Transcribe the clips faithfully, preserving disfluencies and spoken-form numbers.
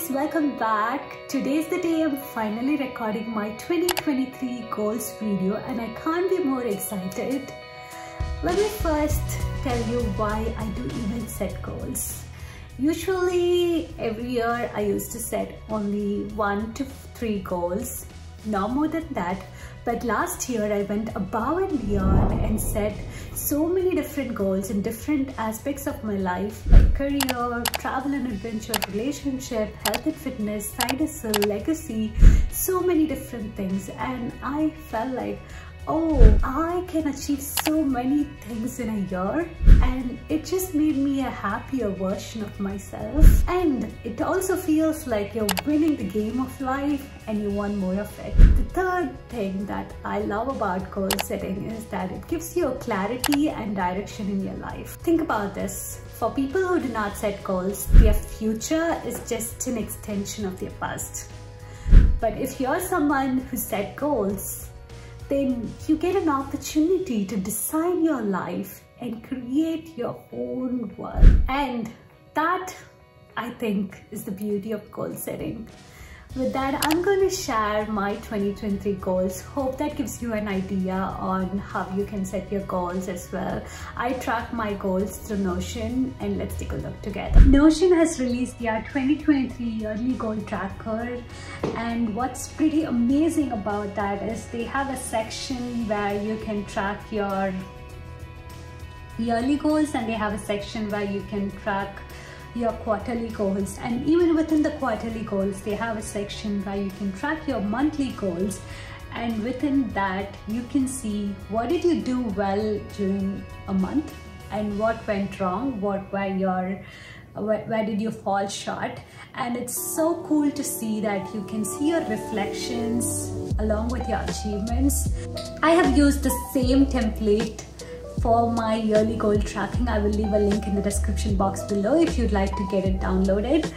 guys, welcome back. Today's the day I'm finally recording my twenty twenty-three goals video and I can't be more excited. Let me first tell you why I do even set goals. Usually every year I used to set only one to three goals, no more than that. But last year I went above and beyond and set so many different goals in different aspects of my life, like career, travel and adventure, relationship, health and fitness, side hustle, legacy, so many different things. And I felt like, oh, I can achieve so many things in a year, and it just made me a happier version of myself. And it also feels like you're winning the game of life and you want more of it. The third thing that I love about goal setting is that it gives you a clarity and direction in your life. Think about this. For people who do not set goals, their future is just an extension of their past. But if you're someone who set goals, then you get an opportunity to design your life and create your own world. And that, I think, is the beauty of goal setting. With that, I'm going to share my twenty twenty-three goals. Hope that gives you an idea on how you can set your goals as well. I track my goals through Notion, and let's take a look together. Notion has released their twenty twenty-three yearly goal tracker, and what's pretty amazing about that is they have a section where you can track your yearly goals, and they have a section where you can track your quarterly goals, and even within the quarterly goals they have a section where you can track your monthly goals, and within that you can see what did you do well during a month and what went wrong, what were your where, where did you fall short. And it's so cool to see that you can see your reflections along with your achievements. I have used the same template for my yearly goal tracking. I will leave a link in the description box below if you'd like to get it downloaded.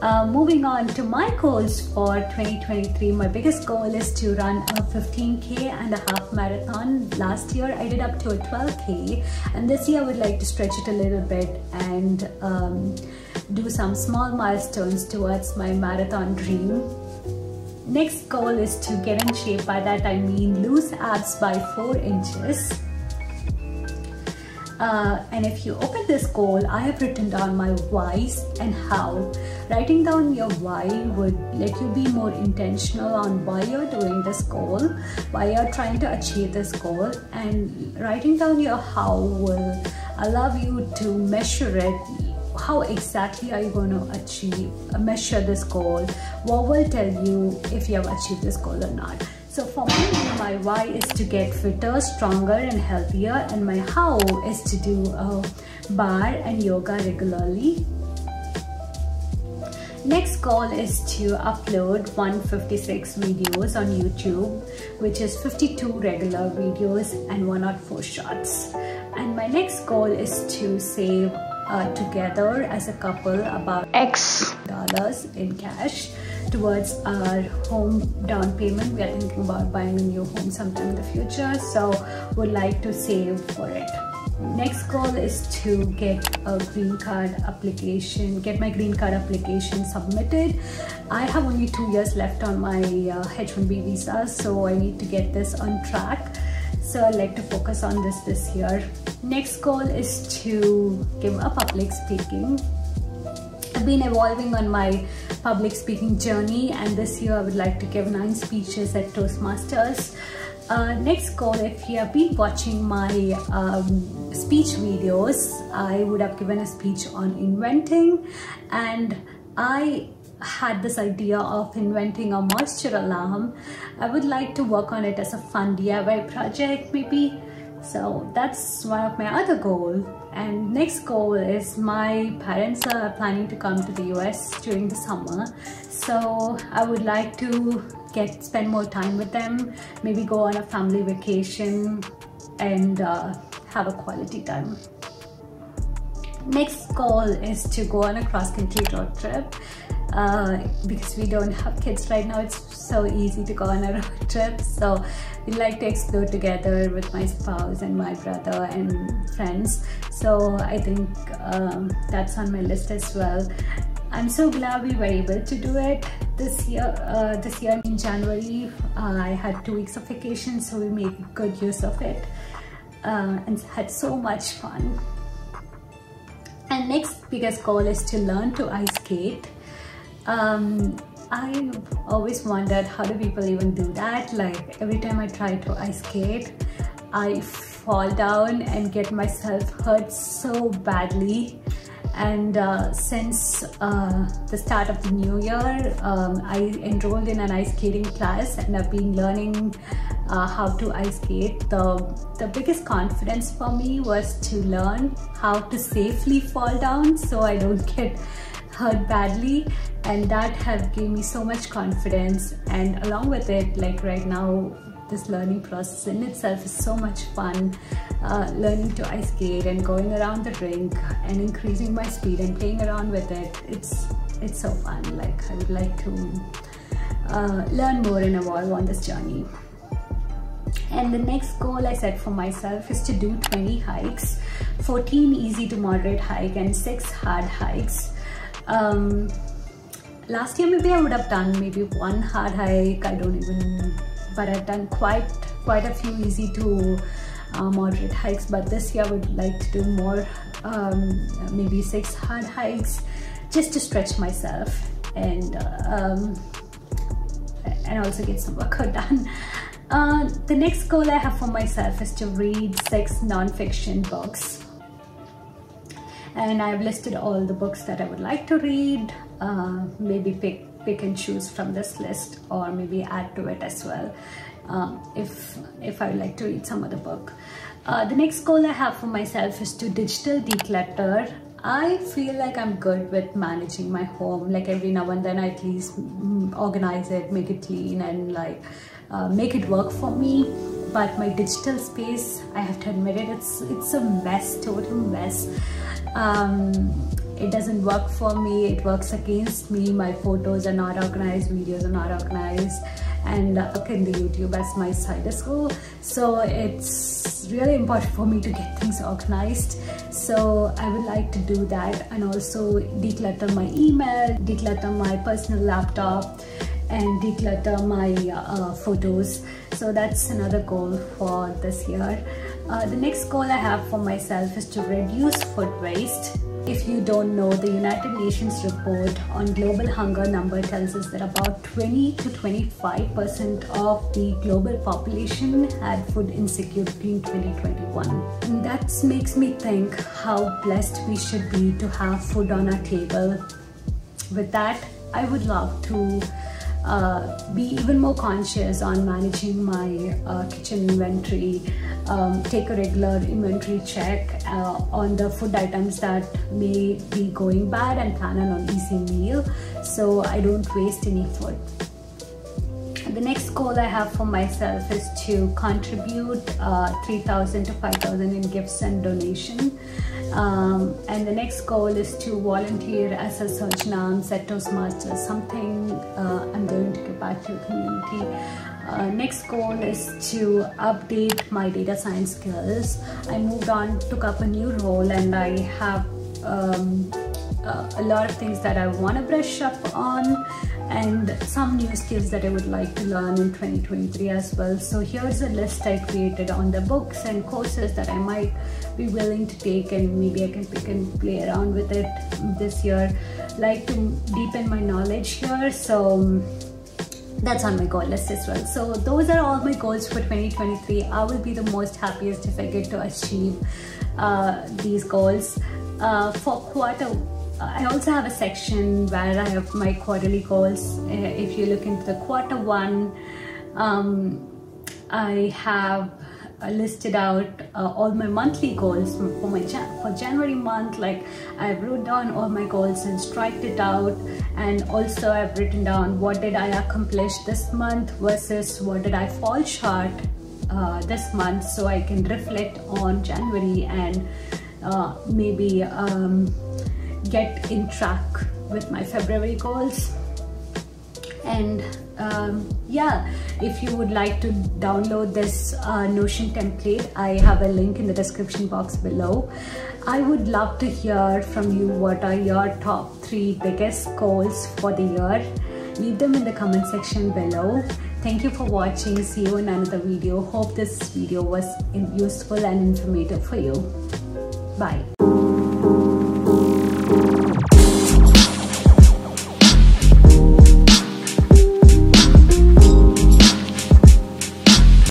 Uh, moving on to my goals for twenty twenty-three, my biggest goal is to run a fifteen K and a half marathon. Last year I did up to a twelve K, and this year I would like to stretch it a little bit and um, do some small milestones towards my marathon dream. Next goal is to get in shape. By that I mean lose abs by four inches. Uh, and if you open this goal, I have written down my whys and how. Writing down your why would let you be more intentional on why you're doing this goal, why you're trying to achieve this goal, and writing down your how will allow you to measure it. How exactly are you going to achieve, measure this goal? What will tell you if you have achieved this goal or not? So for me, my why is to get fitter, stronger and healthier, and my how is to do a bar and yoga regularly. Next goal is to upload one hundred fifty-six videos on YouTube, which is fifty-two regular videos and one hundred four shorts. And my next goal is to save uh, together as a couple about X dollars in cash towards our home down payment. We are thinking about buying a new home sometime in the future, so would like to save for it. Next goal is to get a green card application, get my green card application submitted. I have only two years left on my uh, H one B visa, so I need to get this on track. So I'd like to focus on this this year. Next goal is to give up public speaking. I've been evolving on my public speaking journey, and this year I would like to give nine speeches at Toastmasters. Uh, next goal, if you have been watching my um, speech videos, I would have given a speech on inventing, and I had this idea of inventing a moisture alarm. I would like to work on it as a fun D I Y project maybe. So that's one of my other goals. And next goal is my parents are planning to come to the U S during the summer, so I would like to get spend more time with them, maybe go on a family vacation and uh, have a quality time. Next goal is to go on a cross-country road trip. Uh, because we don't have kids right now, it's so easy to go on a road trip, so we like to explore together with my spouse and my brother and friends. So I think um, that's on my list as well. I'm so glad we were able to do it this year. Uh, this year in January, uh, I had two weeks of vacation, so we made good use of it uh, and had so much fun. And next biggest goal is to learn to ice skate. Um, I always wondered how do people even do that. Like every time I try to ice skate, I fall down and get myself hurt so badly. And uh, since uh, the start of the new year, um, I enrolled in an ice skating class, and I've been learning uh, how to ice skate. The, the biggest confidence for me was to learn how to safely fall down so I don't get hurt badly, and that has given me so much confidence. And along with it, like right now, this learning process in itself is so much fun. Uh, learning to ice skate and going around the rink and increasing my speed and playing around with it, it's it's so fun. Like I would like to uh, learn more and evolve on this journey. And the next goal I set for myself is to do twenty hikes, fourteen easy to moderate hike and six hard hikes. Um, last year maybe I would have done maybe one hard hike, I don't even but I've done quite quite a few easy to uh, moderate hikes, but this year I would like to do more, um, maybe six hard hikes, just to stretch myself and um, and also get some workout done. Uh, the next goal I have for myself is to read six non-fiction books, and I've listed all the books that I would like to read. Uh, maybe pick pick and choose from this list, or maybe add to it as well um, if if I would like to read some other book. Uh, the next goal I have for myself is to digital declutter. I feel like I'm good with managing my home. Like every now and then I at least organize it, make it clean, and like uh, make it work for me. But my digital space, I have to admit it, it's it's a mess, total mess. Um, It doesn't work for me, it works against me. My photos are not organized, videos are not organized, and uh, okay, the YouTube as my side as well. So it's really important for me to get things organized. So I would like to do that, and also declutter my email, declutter my personal laptop, and declutter my uh, photos. So that's another goal for this year. Uh, the next goal I have for myself is to reduce food waste. If you don't know, the United Nations report on global hunger number tells us that about twenty to twenty-five percent of the global population had food insecurity in twenty twenty-one. And that makes me think how blessed we should be to have food on our table. With that, I would love to uh, be even more conscious on managing my uh, kitchen inventory. Um, take a regular inventory check uh, on the food items that may be going bad, and plan an easy meal so I don't waste any food. The next goal I have for myself is to contribute uh, three thousand to five thousand in gifts and donation. Um, and the next goal is to volunteer as a Sajnams at Toastmasters, something uh, I'm going to give back to the community. Uh, next goal is to update my data science skills. I moved on, took up a new role, and I have um, uh, a lot of things that I want to brush up on, and some new skills that I would like to learn in twenty twenty-three as well. So here's a list I created on the books and courses that I might be willing to take, and maybe I can pick and play around with it this year. Like to deepen my knowledge here, so that's on my goal list as well. So those are all my goals for twenty twenty-three. I will be the most happiest if I get to achieve uh, these goals. Uh, for quarter, I also have a section where I have my quarterly goals. If you look into the quarter one, um, I have listed out uh, all my monthly goals for my Jan for January month. Like I wrote down all my goals and striked it out, and also I've written down what did I accomplish this month versus what did I fall short uh, this month, so I can reflect on January and uh, maybe um, get in track with my February goals. And um, yeah, if you would like to download this uh, Notion template, I have a link in the description box below. I would love to hear from you. What are your top three biggest goals for the year? Leave them in the comment section below. Thank you for watching. See you in another video. Hope this video was useful and informative for you. Bye.